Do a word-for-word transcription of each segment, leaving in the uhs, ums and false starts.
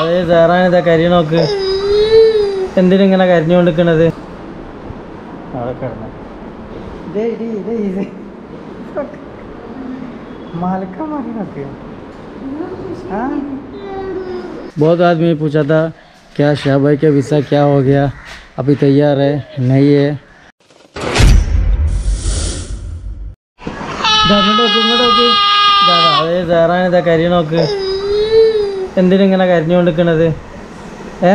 അതെ സേറാനിതാ കരി നോക്ക്, എന്തിനിങ്ങനെ കരിഞ്ഞുകൊണ്ടിരിക്കണത്? അവിടെ കിടന്നു बहुत आदमी पूछा था क्या शाह भाई का वीज़ा क्या हो गया, अभी तैयार है नहीं है। अरे सैरानिതാ കരി നോക്ക്, എന്തിനിങ്ങനെ കരിഞ്ഞുകൊണ്ടിരിക്കണത്? ഏ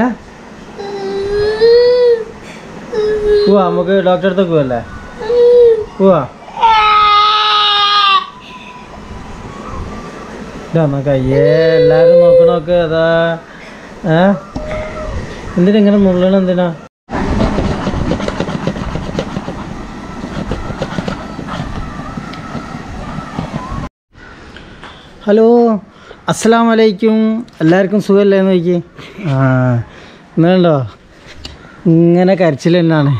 പോവാ, നമുക്ക് ഡോക്ടറെ അടുത്ത് പോവല്ലേ? പോവാ കയ്യേ, എല്ലാവരും നോക്ക് നോക്ക്. അതാ ഏ എന്തിനെങ്ങനെ മുള്ളണം, എന്തിനാ? ഹലോ അസ്സലാമു അലൈക്കും, എല്ലാവർക്കും സുഖമല്ലേന്ന് നോക്കി. ആ എന്നുണ്ടോ ഇങ്ങനെ കരച്ചിൽ തന്നെയാണ്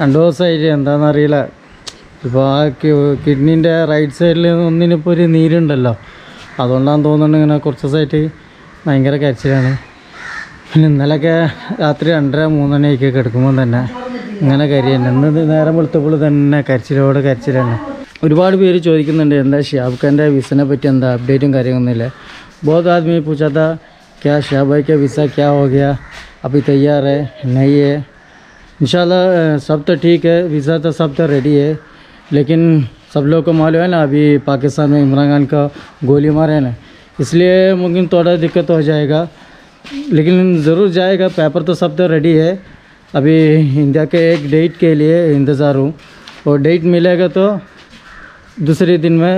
രണ്ടു ദിവസമായിട്ട്, എന്താണെന്നറിയില്ല. ഇപ്പോൾ ആ കിഡ്നീൻ്റെ റൈറ്റ് സൈഡിൽ ഒന്നിനിപ്പോൾ ഒരു നീരുണ്ടല്ലോ, അതുകൊണ്ടാണ് തോന്നുന്നുണ്ട് ഇങ്ങനെ കുറച്ച് ദിവസമായിട്ട് ഭയങ്കര കരച്ചിലാണ്. പിന്നെ ഇന്നലെയൊക്കെ രാത്രി രണ്ടര മൂന്നണിയൊക്കെ കിടക്കുമ്പോൾ തന്നെ ഇങ്ങനെ കരി തന്നെ, ഇന്ന് നേരം വെളുത്തപ്പോൾ തന്നെ കരച്ചിലോട് കരച്ചിലാണ്. ഒരുപാട് പേര് ചോദിക്കുന്നുണ്ട് എന്താ ഷിഹാബ് ഖാൻ്റെ വിസനെ പറ്റി എന്താ അപ്ഡേറ്റും കാര്യമൊന്നുമില്ല. ബഹുത് ആദ്മി പൂച്ചാത്ത ക്യാ ഷിഹാബ് ഭായി ക്യാ വിസ ക്യാ ഹോ ഗയാ, അഭി തയ്യാർ ഹൈ നഹീ ഹൈ. इंशाल्लाह सब तो ठीक है, वीज़ा तो सब तो रेडी है, लेकिन सब लोग को मालूम है ना अभी पाकिस्तान में इमरान खान का गोली मारे है ना, इसलिए मुमकिन थोड़ा दिक्कत हो जाएगा, लेकिन ज़रूर जाएगा। पेपर तो सब तो रेडी है, अभी इंडिया के एक डेट के लिए इंतज़ार हूँ, और डेट मिलेगा तो दूसरे दिन में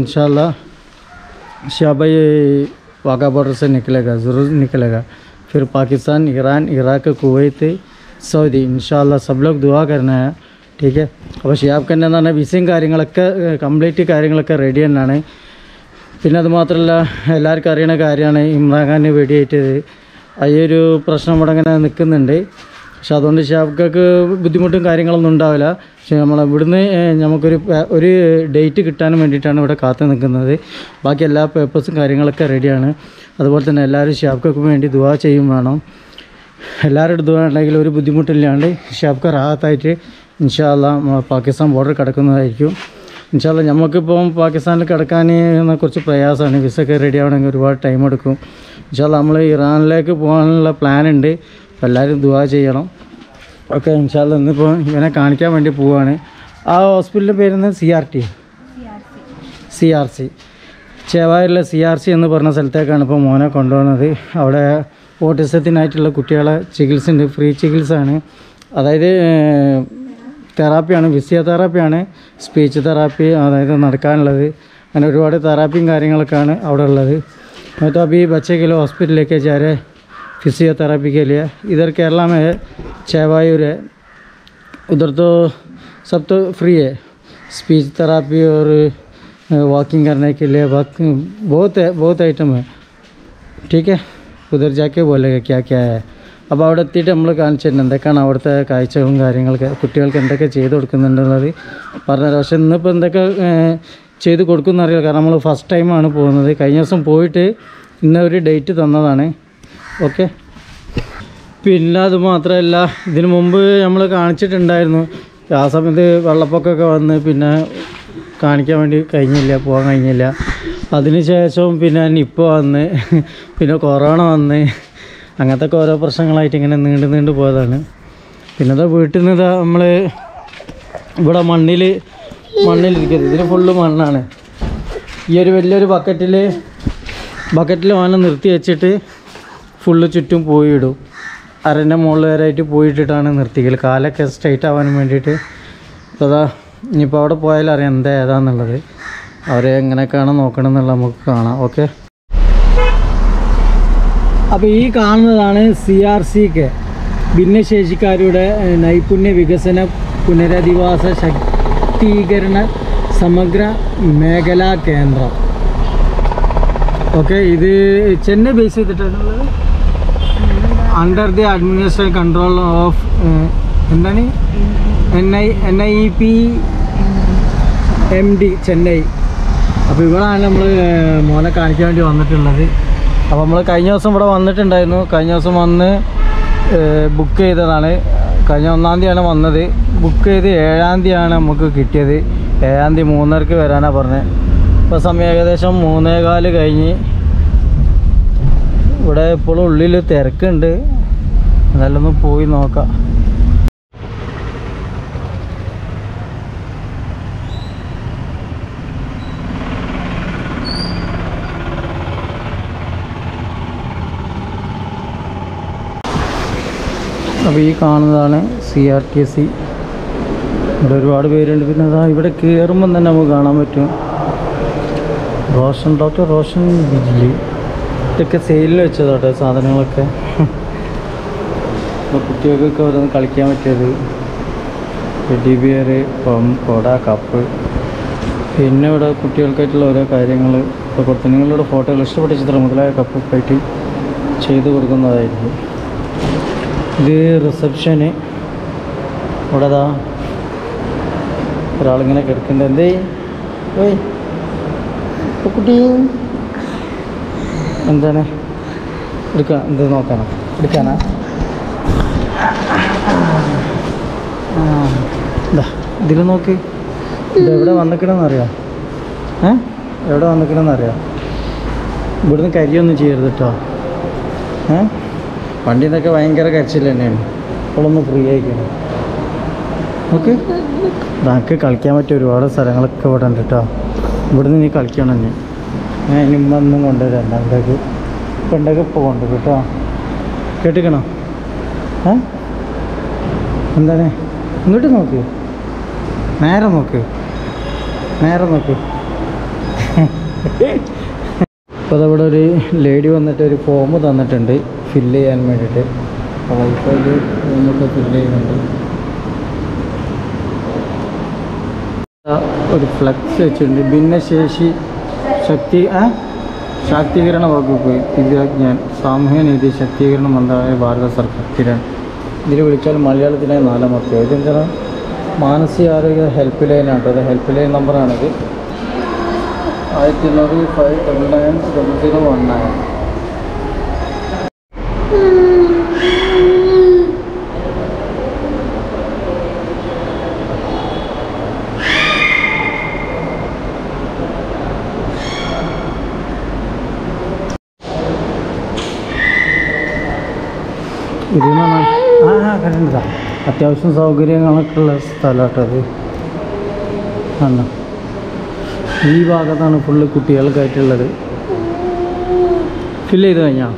इंशाल्लाह ഷിहाब भाई वाघा बॉर्डर से निकलेगा, ज़रूर निकलेगा। फिर Pakistan, Iran, Iraq, Kuwait, Saudi ഇൻഷാല്ലാ സബ് ലോക്ക് ദുആ കരണ ഹൈ ടീക്ക് ഹൈ. അപ്പോൾ ഷിഹാബ് ഖാൻ്റെ എന്ന് പറഞ്ഞാൽ വിസയും കാര്യങ്ങളൊക്കെ കംപ്ലീറ്റ് കാര്യങ്ങളൊക്കെ റെഡി തന്നെയാണ്. പിന്നെ അത് മാത്രമല്ല എല്ലാവർക്കും അറിയണ കാര്യമാണ് ഇമ്രാൻ ഖാന് വെടിയേറ്റത്, ഈ ഒരു പ്രശ്നം ഇവിടെ അങ്ങനെ നിൽക്കുന്നുണ്ട്. പക്ഷെ അതുകൊണ്ട് ഷിഹാബ് ഖാക്ക് ബുദ്ധിമുട്ടും കാര്യങ്ങളൊന്നും ഉണ്ടാവില്ല. പക്ഷെ നമ്മൾ ഇവിടുന്ന് നമുക്കൊരു ഒരു ഡേറ്റ് കിട്ടാനും വേണ്ടിയിട്ടാണ് ഇവിടെ കാത്തു നിൽക്കുന്നത്. ബാക്കി എല്ലാ പേപ്പേഴ്സും കാര്യങ്ങളൊക്കെ റെഡിയാണ്. അതുപോലെ തന്നെ എല്ലാവരും ഷിഹാബ് ഖാക്ക് വേണ്ടി ദുആ ചെയ്യും വേണം. എല്ലാവരുടെ ദുആയുണ്ടെങ്കിൽ ഒരു ബുദ്ധിമുട്ടില്ലാണ്ട് ഷിഹാബ് ഖാൻ റാഹത്തായിട്ട് ഇൻഷാല്ലാ പാകിസ്ഥാൻ ബോർഡർ കിടക്കുന്നതായിരിക്കും. ഇൻഷാല്ലാ നമുക്കിപ്പം പാകിസ്ഥാനിൽ കിടക്കാൻ കുറച്ച് പ്രയാസമാണ്, വിസ ഒക്കെ റെഡി ആവണമെങ്കിൽ ഒരുപാട് ടൈം എടുക്കും. ഇൻഷാല്ലാ നമ്മൾ ഇറാനിലേക്ക് പോകാനുള്ള പ്ലാനുണ്ട്, അപ്പോൾ എല്ലാവരും ദുആ ചെയ്യണം. ഓക്കെ ഇൻഷാല്ലാ ഇന്നിപ്പോൾ ഇവനെ കാണിക്കാൻ വേണ്ടി പോവുകയാണ്. ആ ഹോസ്പിറ്റലിൻ്റെ പേരെന്ന് C R T C R C ചേവായൂരിലെ സി ആർ സി എന്ന് പറഞ്ഞ സ്ഥലത്തേക്കാണ് ഇപ്പോൾ മോനെ കൊണ്ടുപോകുന്നത്. അവിടെ ഓട്ടിസത്തിനായിട്ടുള്ള കുട്ടികളെ ചികിത്സയുണ്ട്, ഫ്രീ ചികിത്സയാണ്. അതായത് തെറാപ്പിയാണ്, ഫിസിയോതെറാപ്പിയാണ്, സ്പീച്ച് തെറാപ്പി, അതായത് നടക്കാനുള്ളത്, അങ്ങനെ ഒരുപാട് തെറാപ്പിയും കാര്യങ്ങളൊക്കെയാണ് അവിടെ ഉള്ളത്. तो अभी बच्चे के लिए हॉस्पिटल लेके जा रहे हैं फिजियोथेरापी के लिए. इधर केरला में है, चेवायूर है, उधर तो सब तो फ्री है. स्पीच थेरापी और वॉकिंग करने के लिए बहुत है, बहुत आइटम है. ठीक है, ഉദർ ജാക്കെ പോലെയൊക്കെ ക്യാ ക്യാ. അപ്പോൾ അവിടെ എത്തിയിട്ട് നമ്മൾ കാണിച്ചിട്ടുണ്ട് എന്തൊക്കെയാണ് അവിടുത്തെ കാഴ്ചകളും കാര്യങ്ങളൊക്കെ, കുട്ടികൾക്ക് എന്തൊക്കെ ചെയ്ത് കൊടുക്കുന്നുണ്ടെന്നുള്ളത് പറഞ്ഞത്. പക്ഷേ ഇന്നിപ്പോൾ എന്തൊക്കെ ചെയ്ത് കൊടുക്കുമെന്ന് അറിയില്ല, കാരണം നമ്മൾ ഫസ്റ്റ് ടൈമാണ് പോകുന്നത്. കഴിഞ്ഞ ദിവസം പോയിട്ട് ഇന്ന് ഒരു ഡേറ്റ് തന്നതാണ്. ഓക്കെ, പിന്നെ അത് മാത്രമല്ല ഇതിന് മുമ്പ് നമ്മൾ കാണിച്ചിട്ടുണ്ടായിരുന്നു, ആ സമയത്ത് വെള്ളപ്പൊക്കമൊക്കെ വന്ന് പിന്നെ കാണിക്കാൻ വേണ്ടി കഴിഞ്ഞില്ല, പോകാൻ കഴിഞ്ഞില്ല. അതിനുശേഷം പിന്നെ നിപ്പ വന്ന്, പിന്നെ കൊറോണ വന്ന്, അങ്ങനത്തെ ഒക്കെ ഓരോ പ്രശ്നങ്ങളായിട്ട് ഇങ്ങനെ നീണ്ടു നീണ്ടു പോയതാണ്. പിന്നെ ഇതാ വീട്ടിൽ നിന്ന് ഇതാ നമ്മൾ ഇവിടെ മണ്ണിൽ മണ്ണിലിരിക്കുന്നത്, ഇതിൽ ഫുള്ള് മണ്ണാണ്. ഈ ഒരു വലിയൊരു ബക്കറ്റിൽ ബക്കറ്റിൽ വാന നിർത്തി വെച്ചിട്ട് ഫുള്ള് ചുറ്റും പോയിടും, അരൻ്റെ മുകളിൽ വരെയായിട്ട് പോയിട്ടിട്ടാണ് നിർത്തിക്കൽ, കാലൊക്കെ സ്ട്രൈറ്റ് ആവാൻ വേണ്ടിയിട്ട്. അതാ ഇനിയിപ്പോൾ അവിടെ പോയാലറിയാം എന്താ ഏതാന്നുള്ളത്, അവരെ എങ്ങനെയൊക്കെയാണ് നോക്കണം എന്നുള്ളത് നമുക്ക് കാണാം. ഓക്കെ, അപ്പോൾ ഈ കാണുന്നതാണ് സി ആർ സി കെ, ഭിന്നശേഷിക്കാരുടെ നൈപുണ്യ വികസന പുനരധിവാസ ശാക്തീകരണ സമഗ്ര മേഖലാ കേന്ദ്രം. ഓക്കെ, ഇത് ചെന്നൈ ബേസ് ചെയ്തിട്ടുള്ളത്, under the administration control of എന്താണ് N I N I P M D Chennai. അപ്പോൾ ഇവിടെയാണ് നമ്മൾ മോനെ കാണിക്കാൻ വേണ്ടി വന്നിട്ടുള്ളത്. അപ്പോൾ നമ്മൾ കഴിഞ്ഞ ദിവസം ഇവിടെ വന്നിട്ടുണ്ടായിരുന്നു. കഴിഞ്ഞ ദിവസം വന്ന് ബുക്ക് ചെയ്തതാണ്. കഴിഞ്ഞ ഒന്നാം തീയതിയാണ് വന്നത്. ബുക്ക് ചെയ്ത് ഏഴാം തീയതിയാണ് നമുക്ക് കിട്ടിയത്. ഏഴാം തീയതി മൂന്നരക്ക് വരാനാണ് പറഞ്ഞത്. ഇപ്പോൾ സമയം ഏകദേശം മൂന്നേകാല് കഴിഞ്ഞ്. ഇവിടെ ഇപ്പോഴും ഉള്ളിൽ തിരക്കുണ്ട്. എന്നാലും ഒന്ന് പോയി നോക്കാം. അപ്പോൾ ഈ കാണുന്നതാണ് സി ആർ ടി സി. ഇവിടെ ഒരുപാട് പേരുണ്ട്. പിന്നെ അതാ ഇവിടെ കയറുമ്പം തന്നെ നമുക്ക് കാണാൻ പറ്റും റോഷൻ ഡോക്ടർ റോഷൻ ബിജിലി. ഇതൊക്കെ സെയിലിൽ വെച്ചതാട്ടോ സാധനങ്ങളൊക്കെ. കുട്ടികൾക്കൊക്കെ ഓരോന്ന് കളിക്കാൻ പറ്റിയത് ടെഡി ബിയർ, കൊട, കപ്പ്, പിന്നെ ഇവിടെ കുട്ടികൾക്കായിട്ടുള്ള ഓരോ കാര്യങ്ങൾ. ഇപ്പോൾ കുട്ടികളുടെ ഫോട്ടോകൾ, ഇഷ്ടപ്പെട്ട ചിത്രം മുതലായ കപ്പ് പറ്റി ചെയ്ത് കൊടുക്കുന്നതായിരിക്കും. ഇത് റിസപ്ഷന്. ഇവിടെ അതാ ഒരാളിങ്ങനെ കിടക്കുന്നുണ്ട്. എന്തേ കുട്ടി എന്താണ് എടുക്കാൻ? എന്ത് നോക്കാനാ? എടുക്കാനാ? എന്താ ഇതിൽ നോക്ക്. ഇത് എവിടെ വന്നിക്കണമെന്നറിയാം. ഏ എവിടെ വന്നിക്കണമെന്നറിയാം. ഇവിടുന്ന് കരിയൊന്നും ചെയ്യരുത് കേട്ടോ. ഏ വണ്ടി നിന്നൊക്കെ ഭയങ്കര കരച്ചിൽ തന്നെയാണ്. ഇപ്പോഴൊന്ന് ഫ്രീ ആയിക്കാണ്. ഓക്കെ, നമുക്ക് കളിക്കാൻ പറ്റിയ ഒരുപാട് സ്ഥലങ്ങളൊക്കെ ഇവിടെ ഉണ്ട് കേട്ടോ. ഇവിടുന്ന് നീ കളിക്കണം തന്നെ. ഞാൻ ഇനി ഒന്നും കൊണ്ടുവരാം. രണ്ടാമത്തേക്ക് പണ്ടൊക്കെ ഇപ്പോൾ കൊണ്ടുവരും കേട്ടോ. കേട്ടിക്കണോ? ഏ എന്താണ്? ഇങ്ങോട്ട് നോക്ക്, നേരെ നോക്ക്, നേരെ നോക്ക്. ഇപ്പോൾ അതവിടെ ഒരു ലേഡി വന്നിട്ട് ഒരു ഫോം തന്നിട്ടുണ്ട് ഫില്ല് ചെയ്യാൻ വേണ്ടിയിട്ട്. വൈഫൈയിൽ ഫോമൊക്കെ ഫില്ല് ചെയ്യുന്നുണ്ട്. ഒരു ഫ്ലക്സ് വെച്ചിട്ടുണ്ട്. ഭിന്നശേഷി ശക്തി ആ ശാക്തീകരണ വകുപ്പ് ദിവ്യാജ്ഞാൻ സാമൂഹ്യനീതി ശാക്തീകരണ മന്ത്രാലയ ഭാരത സർക്കാർ. ഇതിൽ വിളിച്ചാൽ മലയാളത്തിനായി നാലാം വർഷം. ഇതെന്താണ്? മാനസികാരോഗ്യ ഹെൽപ്പ് ലൈനാണ്. അത് ഹെൽപ്പ് ലൈൻ നമ്പറാണിത്. ആയിരത്തി എണ്ണൂറ് five double nine double zero one nine. ഇതിന് ആ കണ്ടതാ അത്യാവശ്യം സൗകര്യങ്ങളൊക്കെ ഉള്ള സ്ഥലമാട്ടത്. ആണ് ഈ ഭാഗത്താണ് ഫുള്ള് കുട്ടികൾക്കായിട്ടുള്ളത്. ഫില്ല് ചെയ്ത് കഴിഞ്ഞാൽ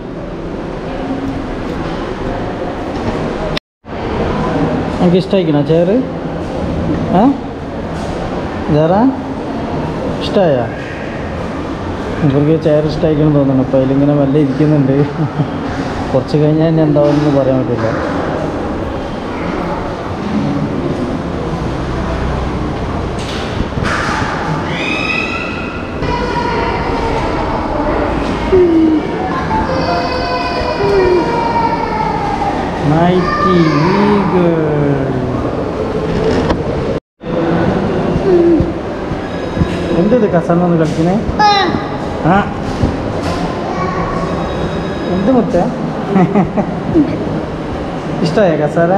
എനിക്ക് ഇഷ്ടമായിക്കണോ ചെയറ്? ഏ വേറെ ഇഷ്ടമായോ? എനിക്ക് ചെയർ ഇഷ്ടമായിക്കണം തോന്നുന്നു. അപ്പോൾ അതിലിങ്ങനെ വല്ല ഇരിക്കുന്നുണ്ട്. കുറച്ച് കഴിഞ്ഞാൽ എന്നെ എന്താവുമെന്ന് പറയാൻ പറ്റില്ല. നൈറ്റി എന്ത് കസന്ന് കളിക്കണേ? ആ എന്ത് മുത്ത ഇഷ്ടമായ കസാര?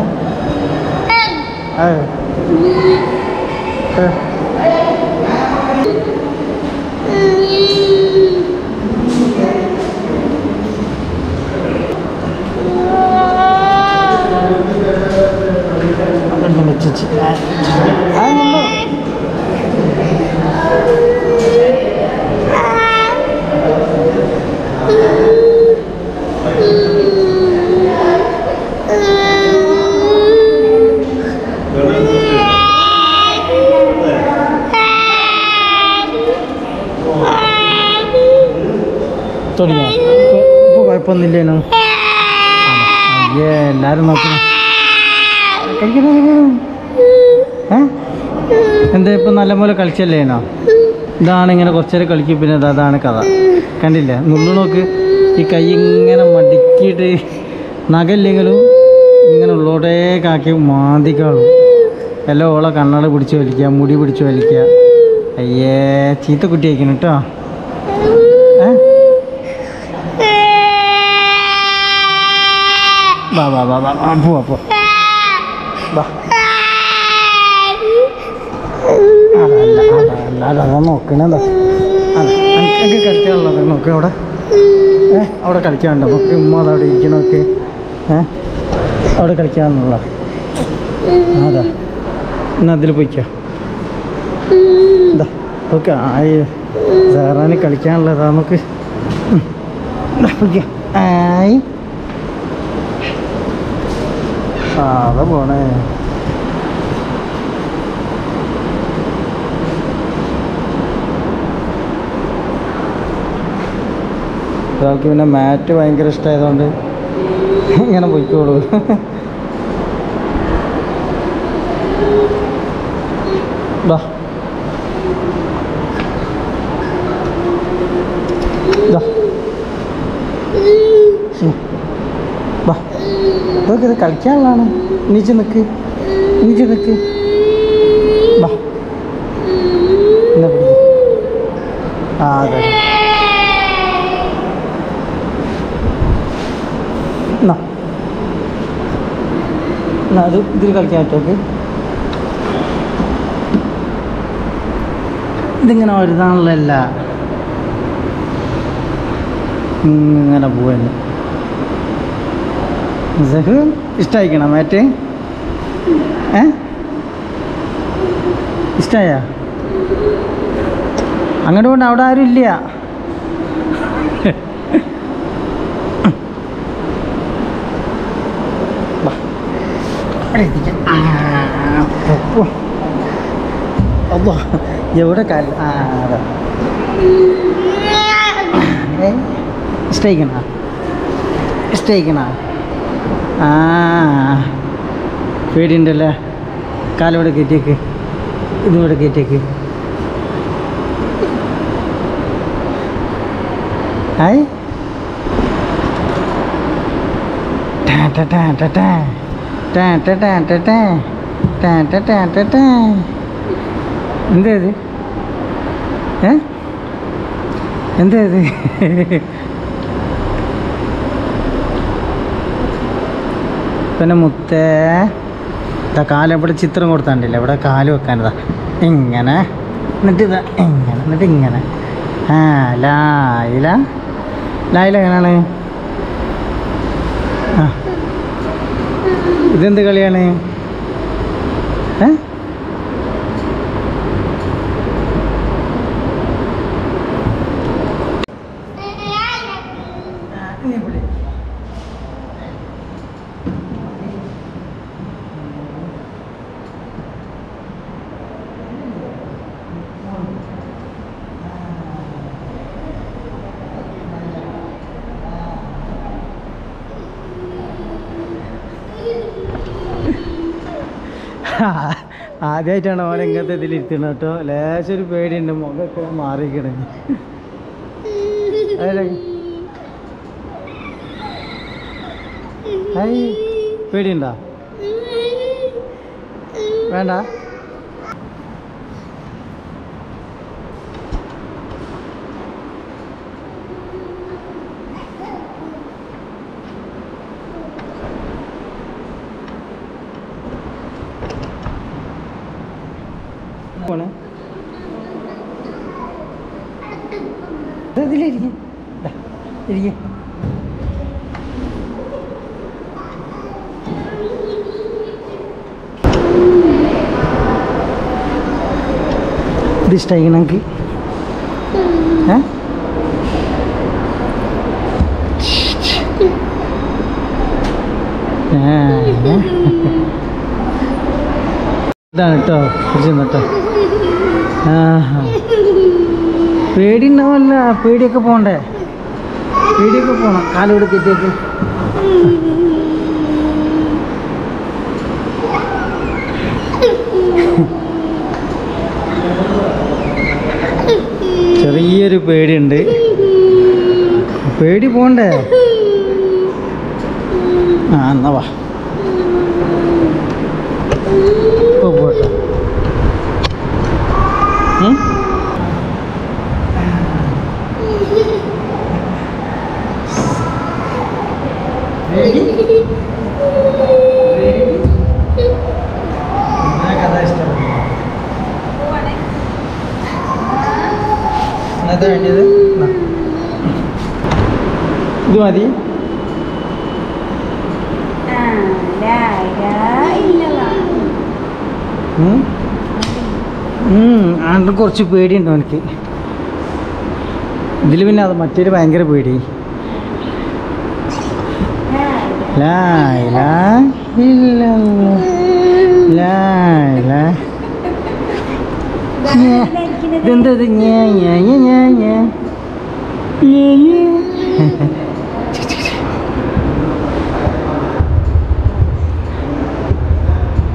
തുടങ്ങിയ ഇപ്പോൾ കുഴപ്പമൊന്നുമില്ലേനോ? എല്ലാവരും നോക്കണം. എന്താ ഇപ്പം നല്ലപോലെ കളിച്ചല്ലേനോ? ഇതാണ് ഇങ്ങനെ കുറച്ചേരം കളിക്കും. പിന്നെ അതാണ് കഥ. കണ്ടില്ലേ? നുള്ളു നോക്ക്. ഈ കൈ ഇങ്ങനെ മടിക്കിയിട്ട് നഖല്ലെങ്കിലും ഇങ്ങനെ ഉള്ളോട്ടേക്കാക്കി മാന്തിക്കാളും എല്ലാം ഓളെ കണ്ണട പിടിച്ച് വലിക്കുക, മുടി പിടിച്ച് വലിക്കുക, അയ്യേ ചീത്ത കുട്ടിയായിക്കണം കേട്ടോ. വാ വാ വാ വാ പോവാ പോ വാ. അതാ നോക്കണതാ എനിക്ക് കളിക്കാനുള്ളത് നോക്ക് അവിടെ ഏഹ് അവിടെ കളിക്കാനുണ്ടോ നോക്ക് ഉമ്മ അതവിടെ ഇരിക്കണമൊക്കെ ഏഹ് അവിടെ കളിക്കാനുള്ള അതാ എന്നാ അതിൽ പോയിക്കോ എന്താ ഓക്കെ ആയി സാറാന് കളിക്കാനുള്ളതാ നമുക്ക് പോയിക്കോ ആയി ആ അതാ പോണേ ഒരാൾക്ക് പിന്നെ മാറ്റ് ഭയങ്കര ഇഷ്ടമായതുകൊണ്ട് ഇങ്ങനെ പോയിക്കോളൂ. ഇതൊക്കെ ഇത് കളിക്കാനുള്ളതാണ്. നീച്ച് നിൽക്ക് നീച്ച് നിൽക്ക് ആ അതെ അത് ഇതിൽ കളിക്കാൻ പറ്റുമോ? ഇതിങ്ങനെ ഒരുതാണല്ല ഇങ്ങനെ പോവല്ല ഇഷ്ടമായിക്കണ മാറ്റ് ഏ ഇഷ്ടമായ അങ്ങോട്ട് കൊണ്ട് അവിടെ ആരും ഇല്ല. എവിടെ ഇഷ്ടയിക്കണ ഇഷ്ടയിക്കണ ആ പേടിയുണ്ടല്ലേ. കാലിവിടെ കയറ്റിയേക്ക് ഇതിവിടെ കയറ്റിയേക്ക് ആയി ടാ ടാ ടാ ടാ എന്തേത് ഏ എന്തേത് പിന്നെ മുത്തേ ഇതാ കാലം ഇവിടെ ചിത്രം കൊടുത്താണ്ടില്ല ഇവിടെ കാല് വെക്കാനതാ ഇങ്ങനെ എന്നിട്ട് ഇതാ ഇങ്ങനെ എന്നിട്ട് ഇങ്ങനെ ആ ലായില ലായില എങ്ങനെയാണ് ആ ഇതെന്ത് കളിയാണ് ഏ ആദ്യമായിട്ടാണ് ഓൻ ഇങ്ങനത്തെ ഇതിലിരുത്തണം കേട്ടോ. ലേശം ഒരു പേടിയുണ്ട് മുഖമൊക്കെ മാറിക്കണേ. പേടിയുണ്ടോ? വേണ്ട ഇഷ്ടമായിക്കണമെങ്കിൽ ഏ ഇതാണ് കേട്ടോ കേട്ടോ ആ പേടി ഉണ്ടാവല്ല പേടിയൊക്കെ പോകണ്ടേ പേടിയൊക്കെ പോകണം. കാലിവിടെ കെറ്റിയൊക്കെ ചെറിയൊരു പേടിയുണ്ട് പേടി പോകണ്ടേ ആ എന്നാ വാ പോട്ടെ. അത് വേണ്ടത് ഇത് മതി. ആണ്ട് കുറച്ച് പേടിയുണ്ട് എനിക്ക് ഇതിൽ, പിന്നെ അത് മറ്റൊരു ഭയങ്കര പേടി. ലാ ഇലാഹ ഇല്ലല്ലാഹ് ലാ ഇലാഹ. ഇതെന്താ ഇത്? ഞാ ഞാ ഞാ ഞാ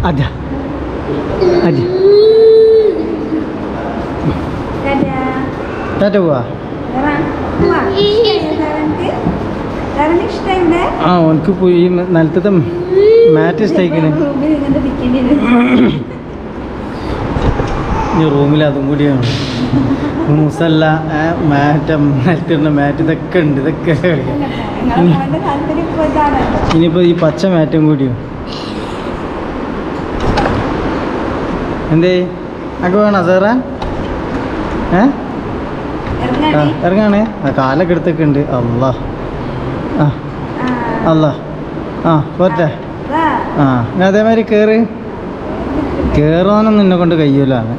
അജ അജ തടവാ ആ ഓനക്ക് പോയി നിലത്തെ മാറ്റ് ഇഷ്ടമായിക്കണേ. ഇനി റൂമിൽ അതും കൂടിയാണ് മുസല്ല മാറ്റം നിലത്തിടുന്ന മാറ്റ് ഇതൊക്കെ ഉണ്ട്, ഇതൊക്കെ കളിക്കാം. ഇനിയിപ്പോൾ ഈ പച്ച മാറ്റും കൂടിയോ എന്തേ ഒക്കെ വേണോ സാറേ? ഏ ഇറങ്ങാണേ, ആ കാലൊക്കെ എടുത്തൊക്കെ ഉണ്ട്. അള്ളാ ആ അല്ലാ ആ പോരട്ടെ. ആ അതേമാതിരി കയറി കയറാനൊന്നും എന്നെ കൊണ്ട് കഴിയൂലാണ്,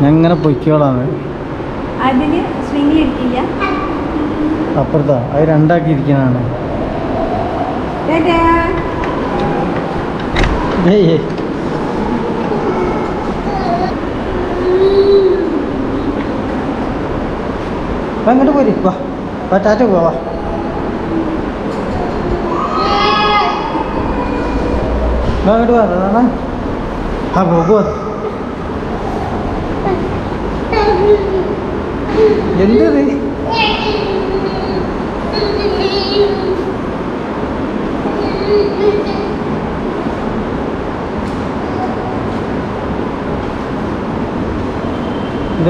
ഞാൻ ഇങ്ങനെ പൊയ്ക്കോളാണ്. അപ്പുറത്താ അത് രണ്ടാക്കിയിരിക്കണാണ്. അങ്ങോട്ട് പോരി, വാ വാ ടാറ്റ പോവാ. വാ അങ്ങോട്ട് വാ അതാണ്. हाँ भगवत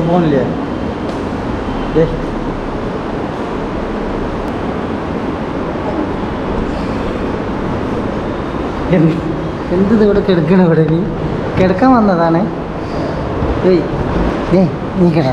फोन लिया എന്ത് ഇവിടെ കിടക്കണം? ഇവിടെ നീ കിടക്കാൻ വന്നതാണ്. ഏയ് ഏ നീ കിടാ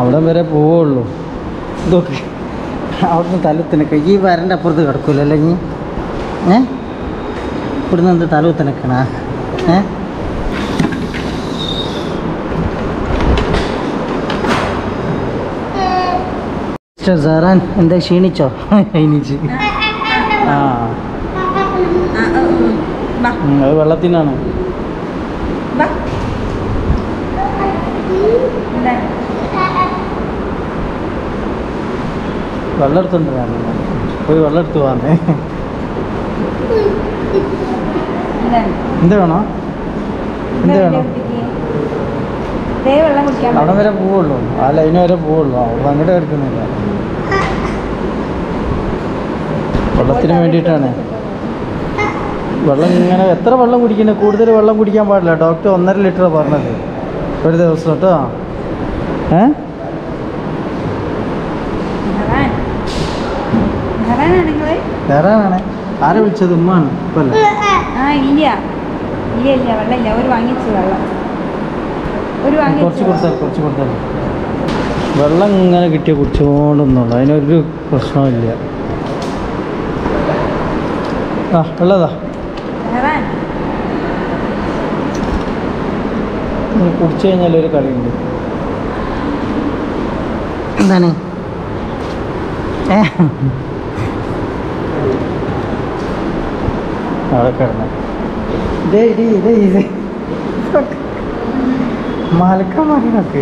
അവിടെ വരെ പോവുള്ളൂ. ഇതൊക്കെ അവിടുന്ന് തലത്തിനൊക്കെ ഈ വരൻ്റെ അപ്പുറത്ത് കിടക്കൂല അല്ലെങ്കിൽ ഏ ഇവിടുന്ന് എന്ത് തലത്തിനൊക്കെയാണ് ഏ സറാൻ എന്താ ക്ഷീണിച്ചോ? ക്ഷീണിച്ച് ആ അത് വെള്ളത്തിനാണ്. വെള്ളം എടുത്തുണ്ട് പോയി വെള്ളം എടുത്തു പോവാന്നേ. എന്ത് വേണോ എന്ത് വേണോ? അവിടെ വരെ പോവുള്ളൂ, ആ ലൈന് വരെ പോവുള്ളൂ, അവിടെ അങ്ങോട്ട് എടുക്കുന്നില്ല. വെള്ളത്തിന് വേണ്ടിയിട്ടാണ്. വെള്ളം ഇങ്ങനെ എത്ര വെള്ളം കുടിക്കണേ? കൂടുതൽ വെള്ളം കുടിക്കാൻ പാടില്ല, ഡോക്ടർ ഒന്നര ലിറ്റർ പറഞ്ഞത് ഒരു ദിവസം കേട്ടോ. ഏ ാണ് ആരെ വിളിച്ചത്? ഉമ്മാണ് കുറച്ച് കൊടുത്താൽ കുറച്ച് കൊടുത്താൽ വെള്ളം ഇങ്ങനെ കിട്ടിയ കുടിച്ചോണ്ടൊന്നുള്ളു, അതിനൊരു പ്രശ്നമില്ല. ആ വെള്ളതാ കുടിച്ചു കഴിഞ്ഞാൽ ഒരു കളിയുണ്ട്. എന്താണ് അവിടെ കിടന്നത്? ഇതേ ഇടി ഇതേ ഇത് മലക്കാൻ മറിയണൊക്കെ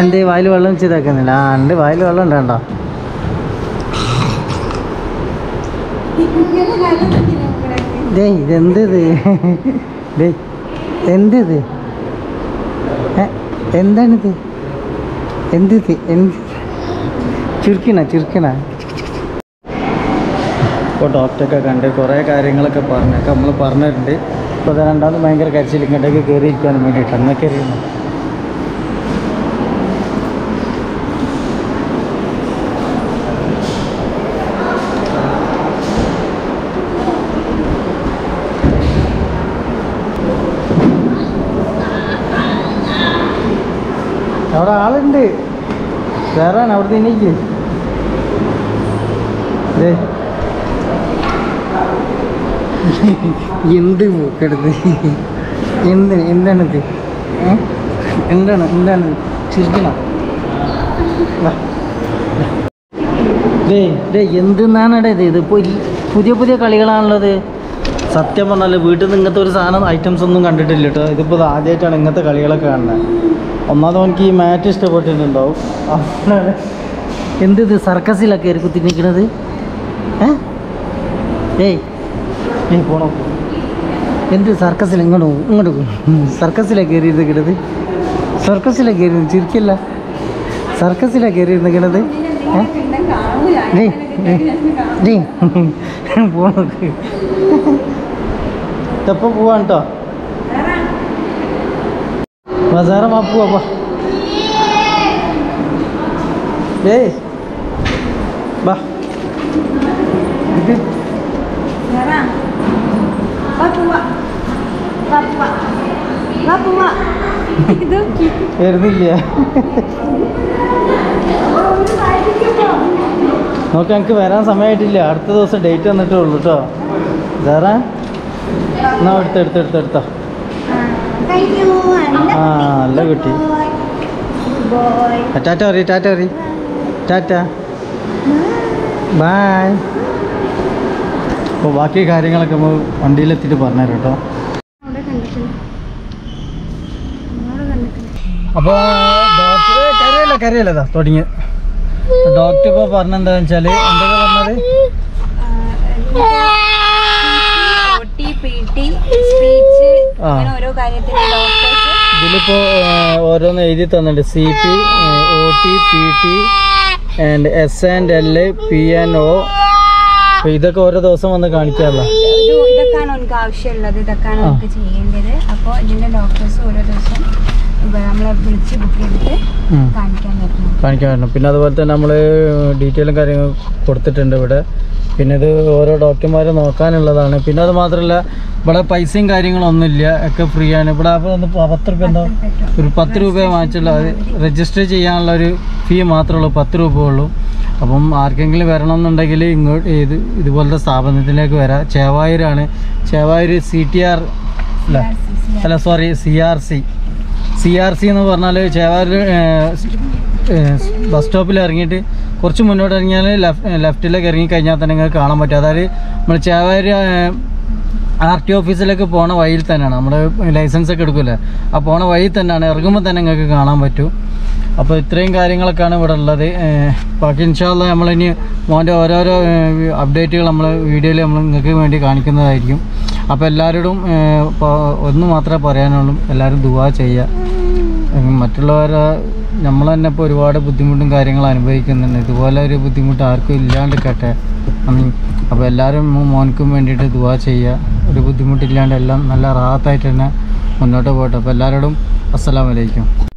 എന്തേ വായിൽ വെള്ളം ചെയ്താക്കുന്നില്ല? ആ ഉണ്ട് വായിൽ വെള്ളം ഉണ്ടാകണ്ടോ? ഇതേ ഇതെന്ത് ഇത്? ഇതേ എന്ത് ഇത്? എന്താണിത്? എന്ത് എന്ത് ചുരുക്കണ ചുരുക്കണ ഇപ്പോൾ ഡോക്ടറൊക്കെ കണ്ട് കുറേ കാര്യങ്ങളൊക്കെ പറഞ്ഞൊക്കെ നമ്മൾ പറഞ്ഞിട്ടുണ്ട്. ഇപ്പോൾ അത് രണ്ടാമത് ഭയങ്കര കരച്ചിൽ ഇങ്ങോട്ടേക്ക് കയറിയിരിക്കാൻ വേണ്ടിയിട്ട് എന്നൊക്കെ അറിയുന്നു. അവിടെ ആളുണ്ട്, വേറാണ് അവിടുത്തെ. എനിക്ക് എന്ത് പൂക്കെടുത്ത് എന്ത് എന്താണിത്? എന്താണ് എന്താണ് ചിരിക്കണം? ഡേ ഡേ എന്തെന്നാണ് ഇത്? ഇതിപ്പോൾ പുതിയ പുതിയ കളികളാണുള്ളത്. സത്യം പറഞ്ഞാൽ വീട്ടിൽ നിന്ന് ഇങ്ങനത്തെ ഒരു സാധനം ഐറ്റംസ് ഒന്നും കണ്ടിട്ടില്ല കേട്ടോ. ഇതിപ്പോൾ ഇത് ആദ്യമായിട്ടാണ് ഇങ്ങനത്തെ കളികളൊക്കെ കാണുന്നത്. ഒന്നാമത് എനിക്ക് ഈ മാറ്റ് ഇഷ്ടപ്പെട്ടിട്ടുണ്ടാവും. എന്ത് ഇത് സർക്കസിലൊക്കെ ആയിരിക്കും തിന്നിക്കണത്? ഏയ് ഏയ് പോണോ? എന്ത് സർക്കസിൽ ഇങ്ങോട്ട് പോകും ഇങ്ങോട്ട് പോകും സർക്കസിലാണ് കയറിയിരുന്നിക്കണത്. സർക്കസിലാണ് കയറി ചിരിക്കില്ല, സർക്കസിലാണ് കയറിയിരുന്നിക്കണത്. ഏയ് പോണോ? ഇതെപ്പോൾ പോവാൻ കേട്ടോ. बाजार में आपको नोक ഞങ്ങൾക്ക് വരാൻ സമയമായിട്ടില്ല. അടുത്ത ദിവസം ഡേറ്റ് തന്നിട്ടേ ഉള്ളൂ കേട്ടോ. സാറാ എന്നാ എടുത്ത് എടുത്ത് എടുത്ത് എടുത്തോ. നല്ല കുട്ടി. ടാറ്റ പറ ടാറ്റ പറ ടാറ്റ ബൈ. അപ്പോൾ ബാക്കി കാര്യങ്ങളൊക്കെ നമ്മൾ വണ്ടിയിലെത്തിയിട്ട് പറഞ്ഞു തരാം കേട്ടോ. അപ്പോൾ ഡോക്ടർ കരയല്ല കരയല്ലതാ തുടങ്ങി. ഡോക്ടർ ഇപ്പോൾ പറഞ്ഞെന്താണെന്ന് വെച്ചാൽ എന്തൊക്കെ പറഞ്ഞത്? ഇതിലിപ്പോൾ ഓരോന്ന് എഴുതി തന്നിട്ടുണ്ട്. C P, O T, P T and S and L, P and O. അപ്പോൾ ഇതൊക്കെ ഓരോ ദിവസം വന്ന് കാണിക്കാമല്ലോ. ഇതൊക്കെയാണ് എനിക്ക് ആവശ്യമുള്ളത്, ഇതൊക്കെയാണ് നമുക്ക് ചെയ്യേണ്ടത്. അപ്പോൾ ഇതിൻ്റെ ഡോക്ടേഴ്സ് ഓരോ ദിവസം നമ്മളെ വിളിച്ച് ബുക്ക് ചെയ്തിട്ട് കാണിക്കാൻ പറ്റും കാണിക്കാൻ പറ്റും പിന്നെ അതുപോലെ തന്നെ നമ്മൾ ഡീറ്റെയിലും കാര്യങ്ങൾ കൊടുത്തിട്ടുണ്ട് ഇവിടെ. പിന്നെ ഇത് ഓരോ ഡോക്ടർമാർ നോക്കാനുള്ളതാണ്. പിന്നെ അത് മാത്രമല്ല ഇവിടെ പൈസയും കാര്യങ്ങളൊന്നുമില്ല, ഒക്കെ ഫ്രീ ആണ്. ഇവിടെ ഒന്ന് പത്ത് രൂപ എന്താ ഒരു പത്ത് രൂപ വാങ്ങിച്ചുള്ള രജിസ്റ്റർ ചെയ്യാനുള്ള ഒരു ഫീ മാത്രമേ ഉള്ളൂ, പത്ത് രൂപ ഉള്ളൂ. അപ്പം ആർക്കെങ്കിലും വരണമെന്നുണ്ടെങ്കിൽ ഇങ്ങോട്ട് ഇത് ഇതുപോലത്തെ സ്ഥാപനത്തിലേക്ക് വരാം. ചേവായൂരാണ്. ചേവായൂർ സി ടി ആർ അല്ല അല്ല sorry C R C C R C എന്ന് പറഞ്ഞാൽ ചേവായൂർ ബസ് സ്റ്റോപ്പിൽ ഇറങ്ങിയിട്ട് കുറച്ച് മുന്നോട്ട് ഇറങ്ങിയാൽ ലെഫ്റ്റ് ലെഫ്റ്റിലേക്ക് ഇറങ്ങിക്കഴിഞ്ഞാൽ തന്നെ നിങ്ങൾക്ക് കാണാൻ പറ്റും. അതായത് നമ്മൾ ചേവായൂർ ആർ ടി ഓഫീസിലേക്ക് പോണ വഴിയിൽ തന്നെയാണ്. നമ്മൾ ലൈസൻസ് ഒക്കെ എടുക്കില്ലേ, ആ പോണ വഴിയിൽ തന്നെയാണ്. ഇറങ്ങുമ്പോൾ തന്നെ നിങ്ങൾക്ക് കാണാൻ പറ്റും. അപ്പോൾ ഇത്രയും കാര്യങ്ങളൊക്കെയാണ് ഇവിടെ ഉള്ളത്. ബാക്കി ഇൻഷാ അല്ലാഹ് നമ്മളിനി മോൻ്റെ ഓരോരോ അപ്ഡേറ്റുകൾ നമ്മൾ വീഡിയോയിൽ നമ്മൾ നിങ്ങൾക്ക് വേണ്ടി കാണിക്കുന്നതായിരിക്കും. അപ്പോൾ എല്ലാവരോടും ഒന്ന് മാത്രമേ പറയാനുള്ളൂ, എല്ലാവരും ദുആ ചെയ്യുക. മറ്റുള്ളവരെ നമ്മൾ തന്നെ ഇപ്പോൾ ഒരുപാട് ബുദ്ധിമുട്ടും കാര്യങ്ങൾ അനുഭവിക്കുന്നുണ്ട്. ഇതുപോലെ ഒരു ബുദ്ധിമുട്ട് ആർക്കും ഇല്ലാണ്ടിരിക്കട്ടെ. അപ്പോൾ എല്ലാവരും മോൻക്കും വേണ്ടിയിട്ട് ദുആ ചെയ്യുക. ഒരു ബുദ്ധിമുട്ടില്ലാണ്ട് എല്ലാം നല്ല റാഹത്തായിട്ട് തന്നെ മുന്നോട്ട് പോകട്ടെ. അപ്പോൾ എല്ലാവരോടും അസ്സലാമു അലൈക്കും.